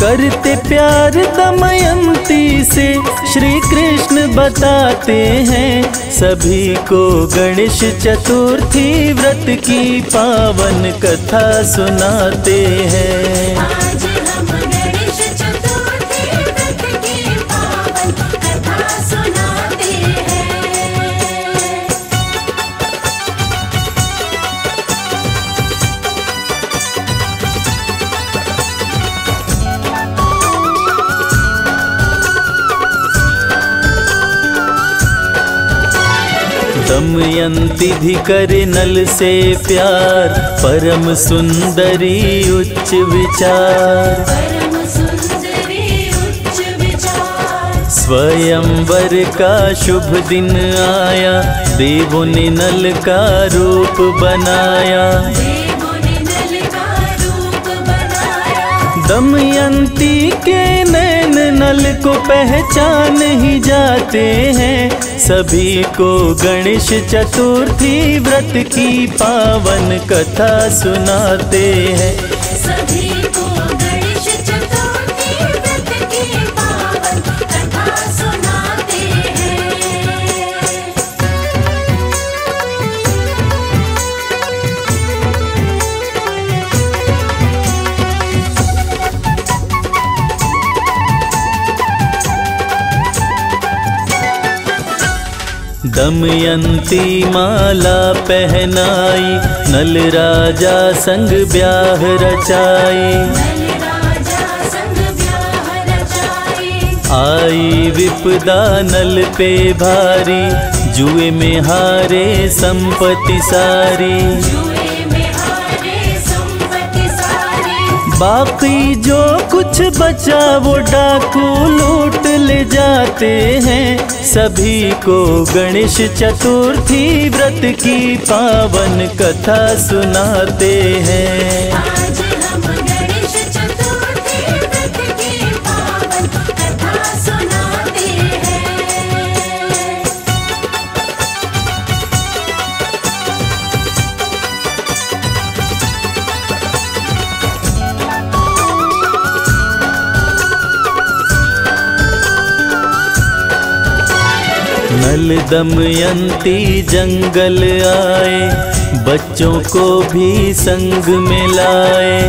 करते प्यार दमयंती से श्री कृष्ण बताते हैं। सभी को गणेश चतुर्थी व्रत की पावन कथा सुनाते हैं। आज हम गणेश चतुर्थी व्रत की पावन कथा सुनाते हैं। दमयंती भी करे नल से प्यार, परम सुंदरी उच्च विचार, परम सुंदरी उच्च विचार, स्वयंवर का शुभ दिन आया, देवों ने नल का रूप बनाया, दमयंती के नैन नल को पहचान ही जाते हैं। सभी को गणेश चतुर्थी व्रत की पावन कथा सुनाते हैं। सभी को गणेश चतुर्थी व्रत की पावन कथा सुनाते हैं। दमयंती माला पहनाई, नल राजा संग ब्याह रचाई। आई विपदा नल पे भारी, जुए में हारे संपत्ति सारी। बाकी जो कुछ बचा वो डाकू लूट ले जाते हैं। सभी को गणेश चतुर्थी व्रत की पावन कथा सुनाते हैं। आज हम गणेश चतुर्थी व्रत की पावन कथा सुनाते हैं। नल दमयंती जंगल आए, बच्चों को भी संग में लाए।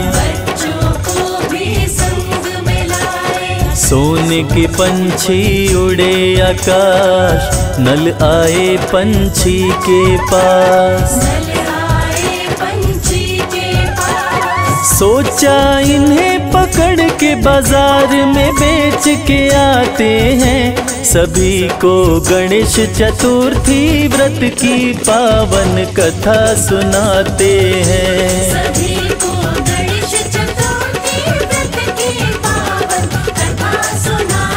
सोने के पंछी उड़े आकाश, नल आए पंछी के पास। सोचा इन्हें पकड़ के बाजार में बेच के आते हैं। सभी को गणेश चतुर्थी व्रत की पावन कथा सुनाते हैं। सभी को गणेश चतुर्थी व्रत की पावन कथा सुनाते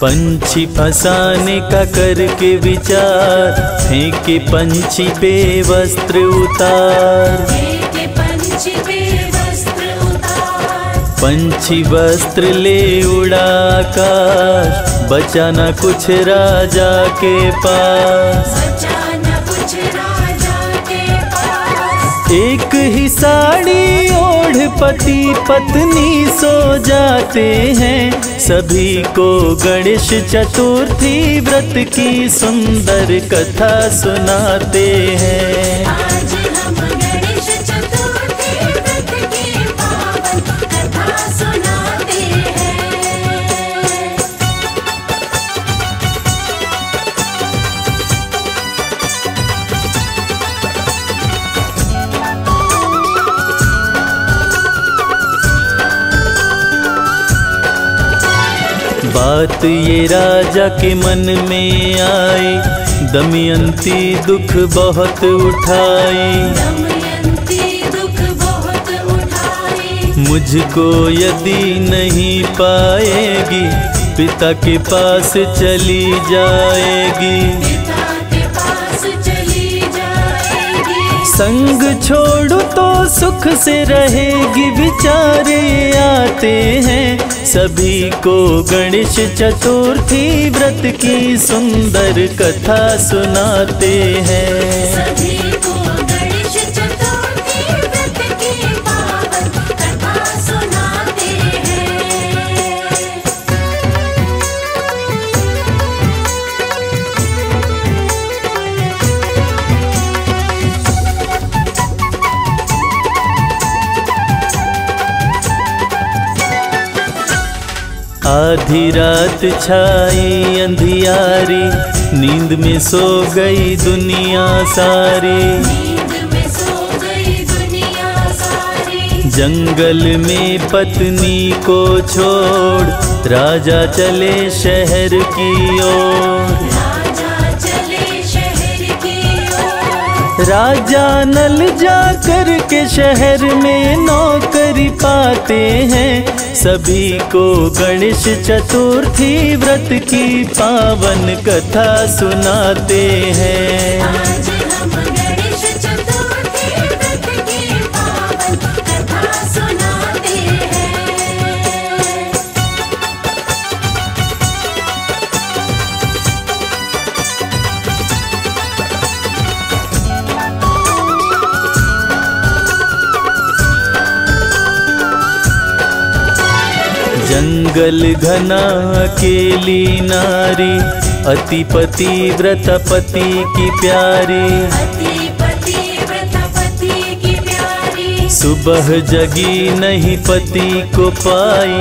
पंछी फंसाने का करके विचार, फेंके पंछी पे वस्त्र उतार। पंछी वस्त्र ले उड़ा आकाश, बचाना कुछ राजा के पास। एक ही साड़ी ओढ़ पति पत्नी सो जाते हैं। सभी को गणेश चतुर्थी व्रत की सुंदर कथा सुनाते हैं। आज हम गणेश चतुर्थी व्रत की पावन कथा सुनाते हैं। बात ये राजा के मन में आई, दमयंती दुख बहुत उठाई। मुझको यदि नहीं पाएगी, पिता के पास चली जाएगी। संग छोड़ो तो सुख से रहेगी, विचारे आते हैं। सभी को गणेश चतुर्थी व्रत की सुंदर कथा सुनाते हैं। सभी को गणेश चतुर्थी व्रत की पावन कथा सुनाते हैं। आधी रात छाई अंधियारी, नींद में सो गई दुनिया सारी। जंगल में पत्नी को छोड़, राजा चले शहर की ओर। राजा नल जा कर के शहर में नौकरी पाते हैं। सभी को गणेश चतुर्थी व्रत की पावन कथा सुनाते हैं। आज हम गणेश चतुर्थी व्रत की पावन कथा सुनाते हैं। जंगल घना अकेली नारी, अति पतिव्रत पति की प्यारी, अति पतिव्रत पति की प्यारी। सुबह जगी नहीं पति को पाई,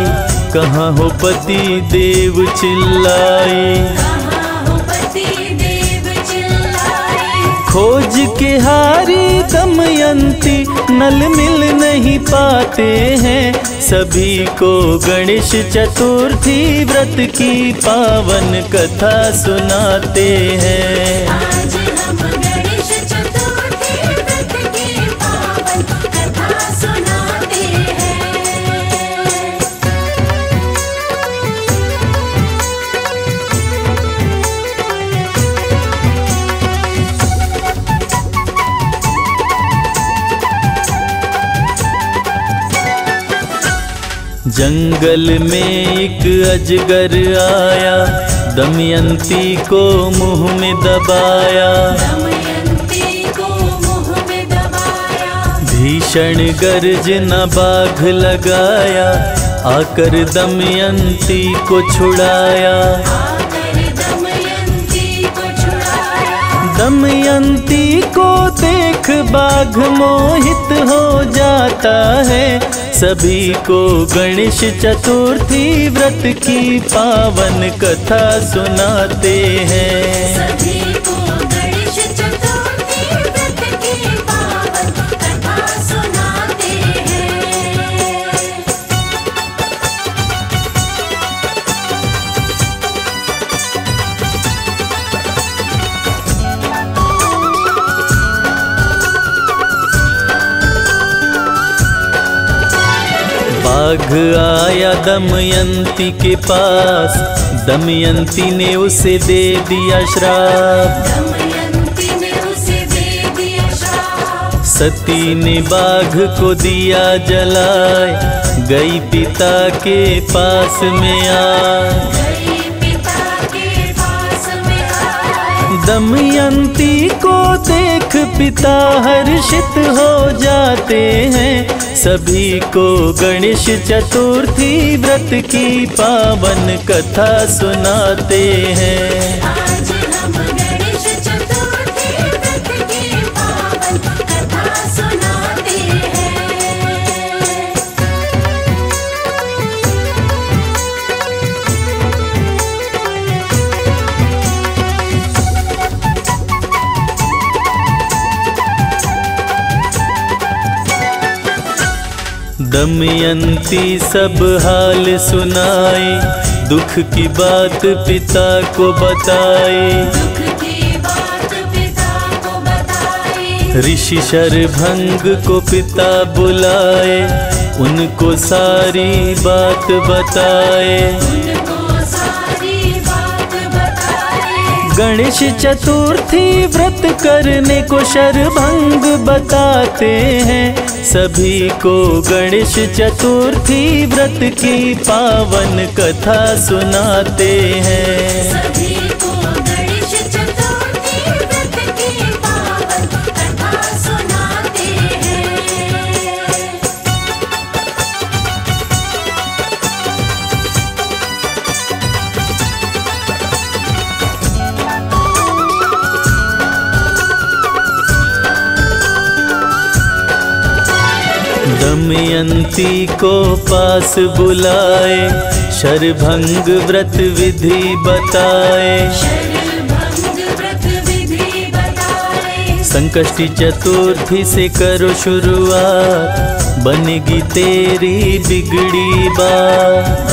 कहाँ हो पति देव चिल्लाई, हो पति देव चिल्लाई। खोज के हारी दमयंती नल मिल नहीं पाते हैं, सभी को गणेश चतुर्थी व्रत की पावन कथा सुनाते हैं। आज हम गणेश चतुर्थी व्रत की पावन कथा सुनाते हैं। जंगल में एक अजगर आया, दमयंती को मुँह में दबाया, दमयंती को मुँह में दबाया। भीषण गर्जना बाघ लगाया, आकर दमयंती को छुड़ाया, आकर दमयंती को छुड़ाया। दमयंती को देख बाघ मोहित हो जाता है, सभी को गणेश चतुर्थी व्रत की पावन कथा सुनाते हैं। सभी को गणेश चतुर्थी व्रत की पावन कथा सुनाते बाघ आया दमयंती के पास, दमयंती ने उसे दे दिया श्राप, दमयंती ने उसे दे दिया श्राप। सती ने बाघ को दिया जलाए, गई पिता के पास में आ, दमयंती को देख पिता हर्षित हो जाते हैं, सभी को गणेश चतुर्थी व्रत की पावन कथा सुनाते हैं। दमयंती सब हाल सुनाई, दुख की बात पिता को बताई, दुख की बात पिता को बताई। ऋषि शरभंग को पिता बुलाए, उनको सारी बात बताए, उनको सारी बात बताए। गणेश चतुर्थी व्रत करने को शरभंग बताते हैं, सभी को गणेश चतुर्थी व्रत की पावन कथा सुनाते हैं। सभी को गणेश चतुर्थी व्रत की पावन कथा सुनाते दमयंती को पास बुलाए, शरभंग व्रत विधि बताए, शरभंग व्रत विधि बताए। संकष्टी चतुर्थी से करो शुरुआत, बनेगी तेरी बिगड़ी बात,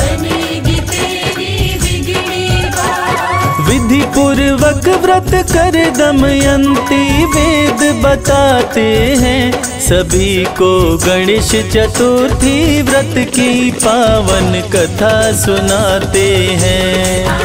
विधि पूर्वक व्रत कर दमयंती वेद बताते हैं, सभी को गणेश चतुर्थी व्रत की पावन कथा सुनाते हैं।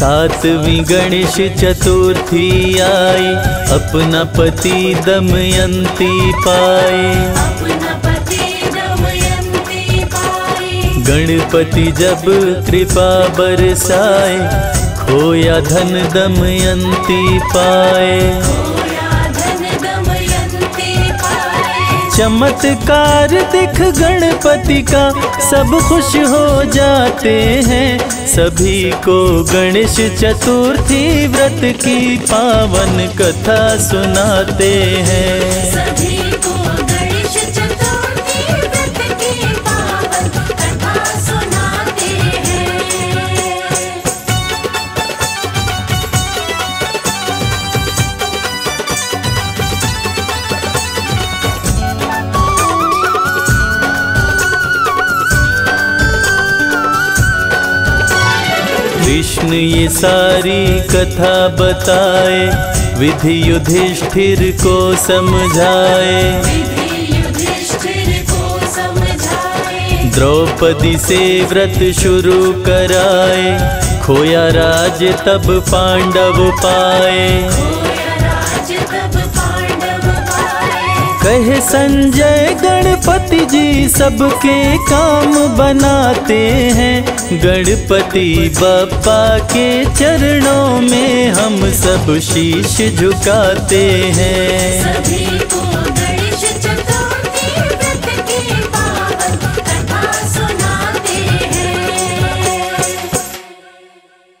सातवीं गणेश चतुर्थी आई, अपना पति दमयंती पाई, अपना पति गणपति जब कृपा बरसाए, खोया धन दमयंती पाए, चमत्कार दिख गणपति का सब खुश हो जाते हैं। सभी को गणेश चतुर्थी व्रत की पावन कथा सुनाते हैं। कृष्ण ये सारी कथा बताए, विधि युधिष्ठिर को समझाए, द्रौपदी से व्रत शुरू कराए, खोया राज तब पांडव पाए। कहे संजय गणपति जी सबके काम बनाते हैं, गणपति बप्पा के चरणों में हम सब शीश झुकाते हैं।